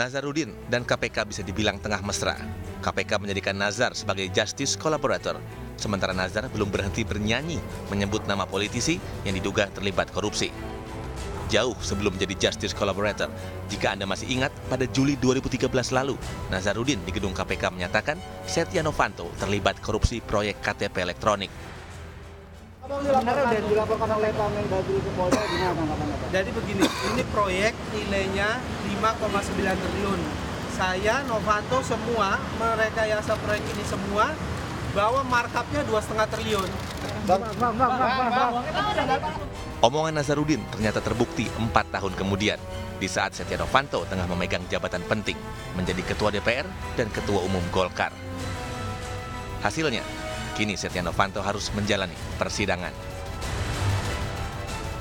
Nazaruddin dan KPK bisa dibilang tengah mesra. KPK menjadikan Nazar sebagai justice collaborator, sementara Nazar belum berhenti bernyanyi menyebut nama politisi yang diduga terlibat korupsi. Jauh sebelum menjadi justice collaborator, jika Anda masih ingat, pada Juli 2013 lalu, Nazaruddin di gedung KPK menyatakan Setya Novanto terlibat korupsi proyek KTP elektronik. Jadi begini, ini proyek nilainya 5,9 triliun. Saya, Novanto, semua merekayasa proyek ini semua, bahwa markupnya 2,5 triliun. Omongan Nazaruddin ternyata terbukti 4 tahun kemudian, di saat Setya Novanto tengah memegang jabatan penting, menjadi Ketua DPR dan Ketua Umum Golkar. Hasilnya, kini Setya Novanto harus menjalani persidangan.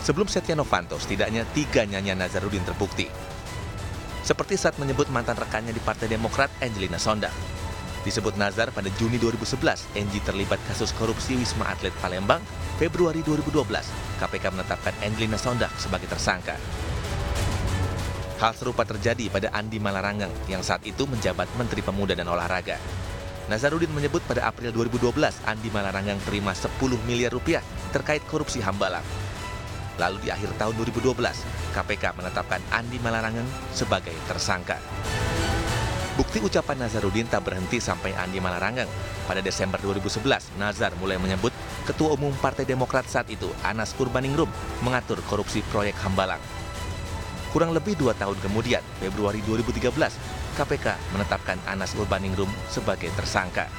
Sebelum Setya Novanto, setidaknya 3 nyanyian Nazaruddin terbukti. Seperti saat menyebut mantan rekannya di Partai Demokrat, Angelina Sondakh. Disebut Nazar pada Juni 2011, Angie terlibat kasus korupsi Wisma Atlet Palembang. Februari 2012, KPK menetapkan Angelina Sondakh sebagai tersangka. Hal serupa terjadi pada Andi Malarangeng yang saat itu menjabat Menteri Pemuda dan Olahraga. Nazaruddin menyebut pada April 2012, Andi Malarangeng terima 10 miliar rupiah terkait korupsi Hambalang. Lalu di akhir tahun 2012, KPK menetapkan Andi Malarangeng sebagai tersangka. Bukti ucapan Nazaruddin tak berhenti sampai Andi Malarangeng. Pada Desember 2011, Nazar mulai menyebut Ketua Umum Partai Demokrat saat itu, Anas Urbaningrum, mengatur korupsi proyek Hambalang. Kurang lebih 2 tahun kemudian, Februari 2013, KPK menetapkan Anas Urbaningrum sebagai tersangka.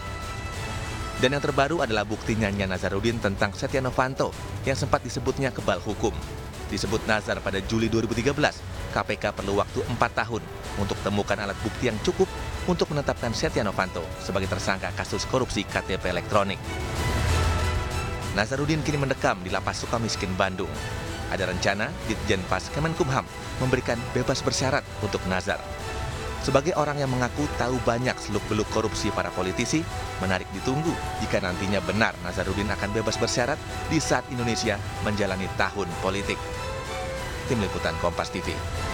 Dan yang terbaru adalah bukti nyanyian Nazaruddin tentang Setya Novanto yang sempat disebutnya kebal hukum. Disebut Nazar pada Juli 2013, KPK perlu waktu 4 tahun untuk temukan alat bukti yang cukup untuk menetapkan Setya Novanto sebagai tersangka kasus korupsi KTP elektronik. Nazaruddin kini mendekam di lapas Sukamiskin, Bandung. Ada rencana Ditjen Pas Kemenkumham memberikan bebas bersyarat untuk Nazar. Sebagai orang yang mengaku tahu banyak seluk-beluk korupsi para politisi, menarik ditunggu jika nantinya benar Nazaruddin akan bebas bersyarat di saat Indonesia menjalani tahun politik. Tim Liputan KOMPASTV.